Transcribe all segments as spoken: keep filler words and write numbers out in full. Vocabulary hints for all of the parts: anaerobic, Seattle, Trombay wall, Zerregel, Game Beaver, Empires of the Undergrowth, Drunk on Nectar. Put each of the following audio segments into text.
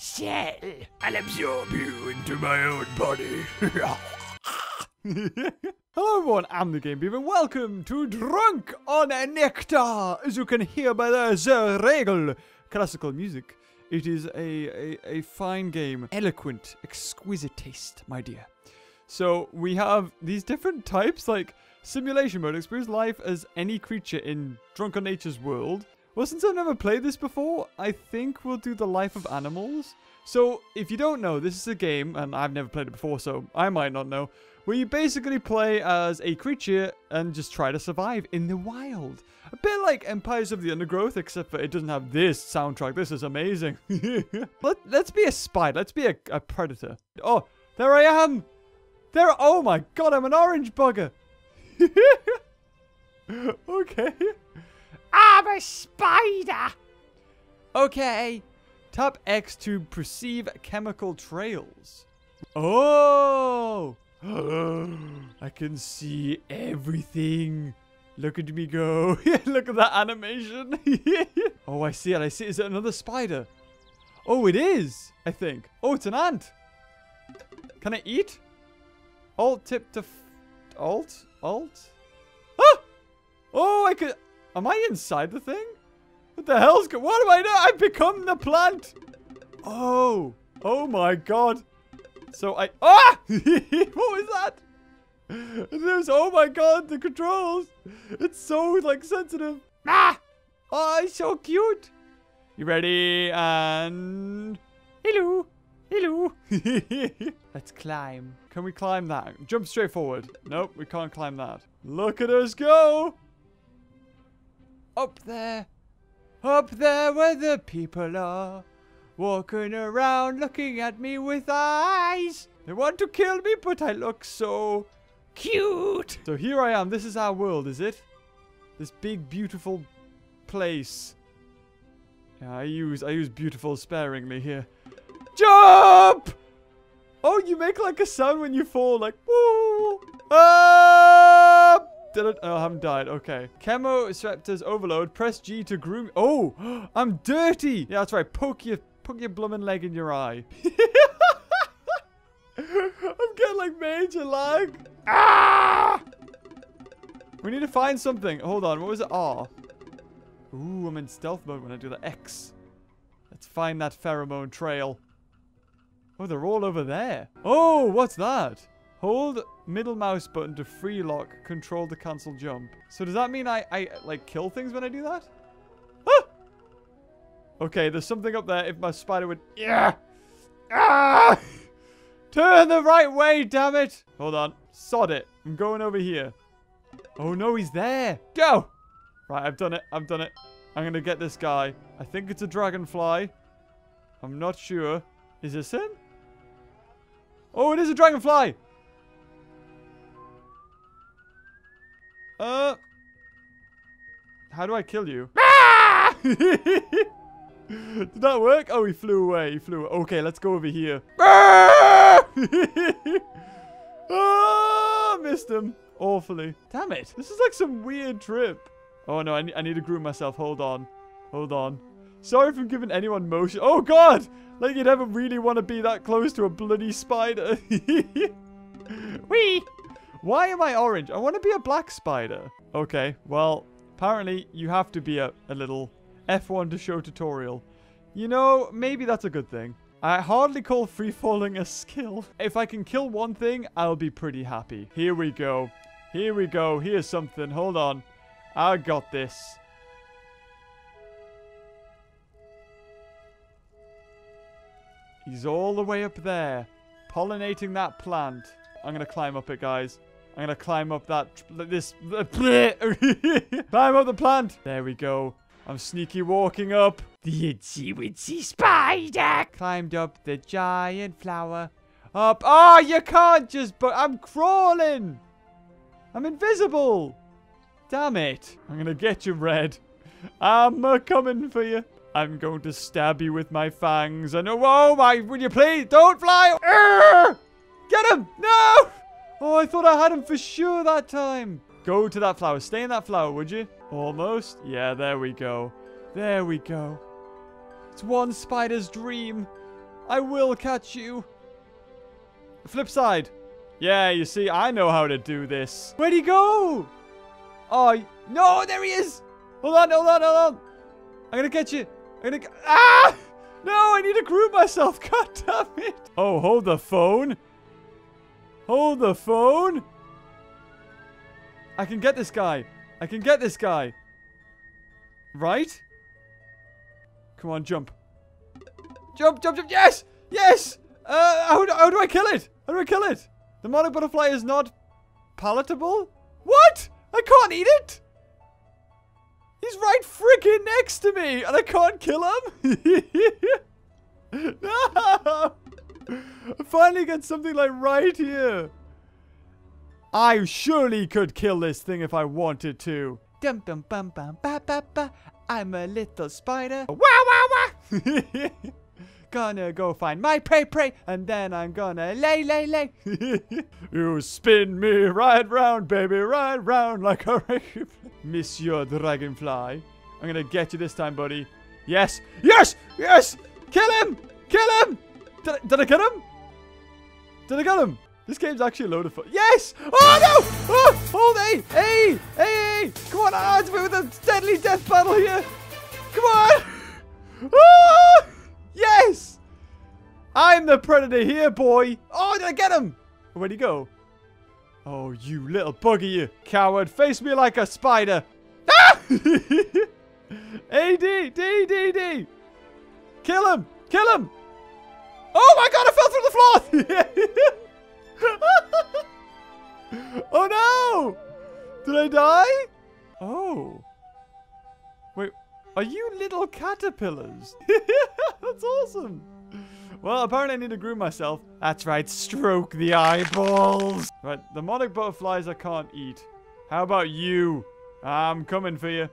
Shell, I'll absorb you into my own body. Hello everyone, I'm the Game Beaver and welcome to Drunk on Nectar. As you can hear by the Zerregel classical music, it is a, a, a fine game. Eloquent, exquisite taste, my dear. So we have these different types like simulation mode. Experience life as any creature in Drunk on Nature's world. Well, since I've never played this before, I think we'll do the life of animals. So if you don't know, this is a game, and I've never played it before, so I might not know, where you basically play as a creature and just try to survive in the wild. A bit like Empires of the Undergrowth, except for it doesn't have this soundtrack. This is amazing. Let, let's be a spider. Let's be a, a predator. Oh, there I am. There. Oh my god, I'm an orange bugger. Okay. I'm a spider! Okay. Tap X to perceive chemical trails. Oh! I can see everything. Look at me go. Look at that animation. Oh, I see it. I see it. Is it another spider? Oh, it is, I think. Oh, it's an ant. Can I eat? Alt tip to... F Alt? Alt? Ah! Oh, I could... Am I inside the thing? What the hell's going on? What am I now? I've become the plant! Oh! Oh my god! So I- Ah! What was that? There's- Oh my god, the controls! It's so, like, sensitive. Ah! Oh, it's so cute! You ready? And... Hello! Hello! Let's climb. Can we climb that? Jump straight forward. Nope, we can't climb that. Look at us go! Up there, up there where the people are, walking around looking at me with eyes. They want to kill me, but I look so cute. So here I am. This is our world, is it? This big, beautiful place. Yeah, I use I use beautiful sparingly here. Jump! Oh, you make like a sound when you fall, like woo! Ah! Did it? Oh, I haven't died. Okay. Chemoreceptors overload. Press G to groom. Oh, I'm dirty. Yeah, that's right. Poke your, poke your bloomin' leg in your eye. I'm getting like major lag. Ah! We need to find something. Hold on. What was it? R. Ooh, I'm in stealth mode when I do the X. Let's find that pheromone trail. Oh, they're all over there. Oh, what's that? Hold middle mouse button to free lock, control to cancel jump. So does that mean I, I like, kill things when I do that? Ah! Okay, there's something up there if my spider would... Yeah! Ah! Turn the right way, damn it! Hold on. Sod it. I'm going over here. Oh, no, he's there. Go! Right, I've done it. I've done it. I'm going to get this guy. I think it's a dragonfly. I'm not sure. Is this him? Oh, it is a dragonfly! Uh, how do I kill you? Ah! Did that work? Oh, he flew away. He flew. Okay, let's go over here. Ah! Ah, missed him awfully. Damn it! This is like some weird trip. Oh no, I need, I need to groom myself. Hold on, hold on. Sorry for giving anyone motion. Oh god! Like you'd ever really want to be that close to a bloody spider. Wee. Why am I orange? I want to be a black spider. Okay, well, apparently you have to be a, a little F one to show tutorial. You know, maybe that's a good thing. I hardly call free-falling a skill. If I can kill one thing, I'll be pretty happy. Here we go. Here we go. Here's something. Hold on. I got this. He's all the way up there, pollinating that plant. I'm going to climb up it, guys. I'm going to climb up that... This... Climb up the plant. There we go. I'm sneaky walking up. The itsy witsy spider climbed up the giant flower. Up. Oh, you can't just... But I'm crawling. I'm invisible. Damn it. I'm going to get you, Red. I'm a coming for you. I'm going to stab you with my fangs. And oh, oh my... Will you please? Don't fly. Arrgh! Get him! No! Oh, I thought I had him for sure that time. Go to that flower. Stay in that flower, would you? Almost. Yeah, there we go. There we go. It's one spider's dream. I will catch you. Flip side. Yeah, you see, I know how to do this. Where'd he go? Oh, no, there he is. Hold on, hold on, hold on. I'm going to catch you. I'm going to... Ah! No, I need to groove myself. God damn it. Oh, hold the phone. Hold the phone. I can get this guy. I can get this guy. Right? Come on, jump. Jump, jump, jump. Yes! Yes! Uh, how do, how do I kill it? How do I kill it? The monarch butterfly is not palatable? What? I can't eat it? He's right freaking next to me, and I can't kill him? No! I finally get something like right here. I surely could kill this thing if I wanted to. Dum dum bum bum ba ba ba. I'm a little spider. Wow wow wow! Gonna go find my prey prey, and then I'm gonna lay lay lay. You spin me right round, baby, right round like a Monsieur Dragonfly. I'm gonna get you this time, buddy. Yes, yes, yes! Kill him! Kill him! Did I, did I get him? Did I get him? This game's actually a load of fun. Yes! Oh no! Oh, hold, hey, hey, hey! Come on, I have to be with a deadly death battle here. Come on! Oh, yes! I'm the predator here, boy. Oh, did I get him? Where'd he go? Oh, you little bugger, you coward! Face me like a spider! Ah! A D D D D! Kill him! Kill him! Oh my God! I fell through the floor! Oh no! Did I die? Oh. Wait, are you little caterpillars? That's awesome. Well, apparently I need to groom myself. That's right, stroke the eyeballs. Right, the monarch butterflies I can't eat. How about you? I'm coming for you.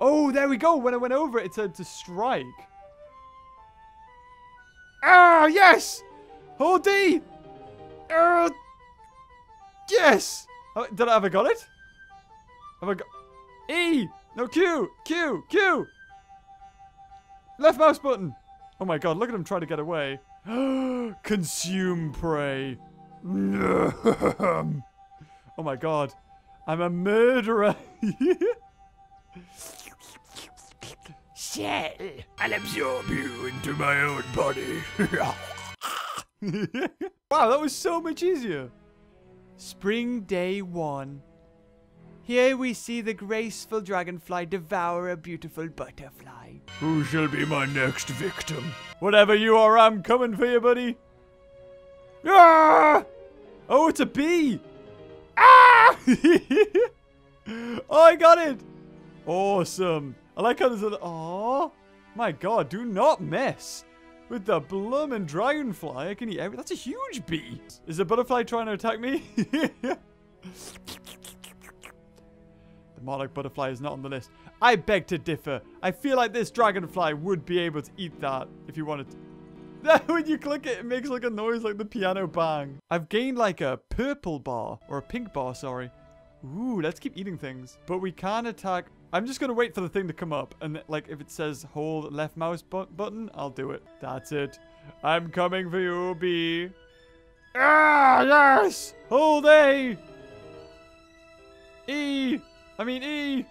Oh, there we go. When I went over it, it said to strike. Ah, yes! Hold D! Uh, yes! Oh, did I ever got it? Have I got... E! No, Q! Q! Q! Left mouse button! Oh my God, look at him trying to get away. Consume prey. Oh my God. I'm a murderer. Shell! I'll absorb you into my own body. Wow, that was so much easier. Spring day one. Here we see the graceful dragonfly devour a beautiful butterfly. Who shall be my next victim? Whatever you are, I'm coming for you, buddy. Ah! Oh, it's a bee. Ah! Oh, I got it. Awesome. I like how there's a... Oh, my God, do not mess with the bloomin' dragonfly. I can eat everything. That's a huge bee. Is the butterfly trying to attack me? The monarch butterfly is not on the list. I beg to differ. I feel like this dragonfly would be able to eat that if you wanted to. When you click it, it makes like a noise like the piano bang. I've gained like a purple bar, or a pink bar, sorry. Ooh, let's keep eating things. But we can attack... I'm just going to wait for the thing to come up. And like if it says hold left mouse bu button, I'll do it. That's it. I'm coming for you, bee. Ah, yes. Hold A. E. I mean E.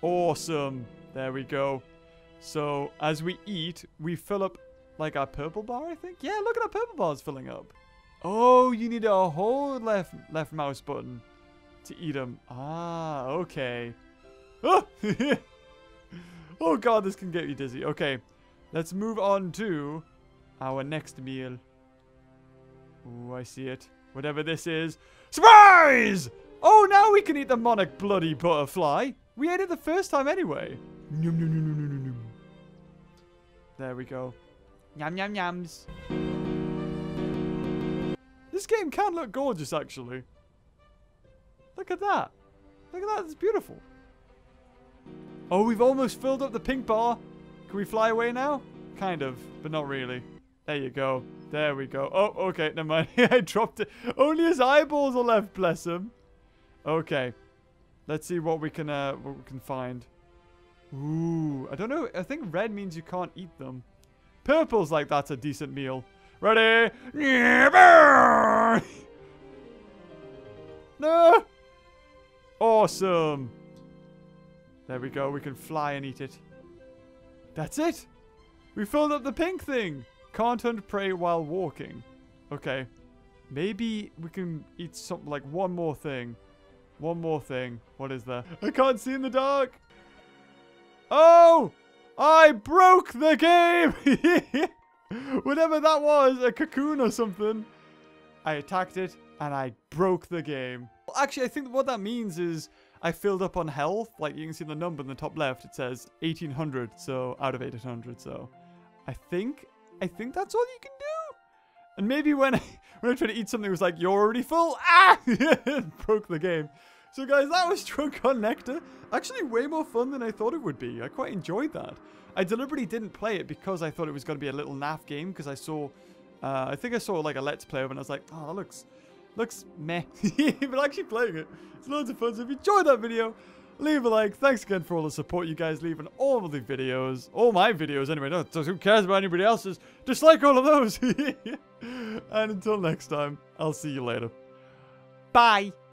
Awesome. There we go. So as we eat, we fill up like our purple bar, I think. Yeah, look at our purple bar's filling up. Oh, you need a hold left, left mouse button to eat them. Ah, okay. Oh. Oh God, this can get you dizzy. Okay, let's move on to our next meal. Oh, I see it. Whatever this is. Surprise! Oh, now we can eat the monarch bloody butterfly. We ate it the first time anyway. Nom, nom, nom, nom, nom, nom. There we go. Yum, yum, yums. This game can look gorgeous, actually. Look at that. Look at that. It's beautiful. Oh, we've almost filled up the pink bar. Can we fly away now? Kind of, but not really. There you go. There we go. Oh, okay. Never mind. I dropped it. Only his eyeballs are left, bless him. Okay. Let's see what we can uh, what we can find. Ooh. I don't know. I think red means you can't eat them. Purple's like, that's a decent meal. Ready? No! Awesome. There we go. We can fly and eat it. That's it. We filled up the pink thing. Can't hunt prey while walking. Okay. Maybe we can eat something like one more thing. One more thing. What is there? I can't see in the dark. Oh! I broke the game! Whatever that was, a cocoon or something. I attacked it and I broke the game. Well, actually, I think what that means is I filled up on health. Like, you can see the number in the top left. It says eighteen hundred, so out of eighteen hundred. So I think, I think that's all you can do. And maybe when I, when I tried to eat something, it was like, you're already full. Ah! Broke the game. So guys, that was Drunk on Nectar. Actually way more fun than I thought it would be. I quite enjoyed that. I deliberately didn't play it because I thought it was going to be a little naff game. Because I saw, uh, I think I saw like a Let's Play of it and I was like, oh, that looks, looks meh. But actually playing it, it's loads of fun. So if you enjoyed that video, leave a like. Thanks again for all the support you guys leave on all of the videos. All my videos anyway. No, who cares about anybody else's? Dislike all of those. And until next time, I'll see you later. Bye.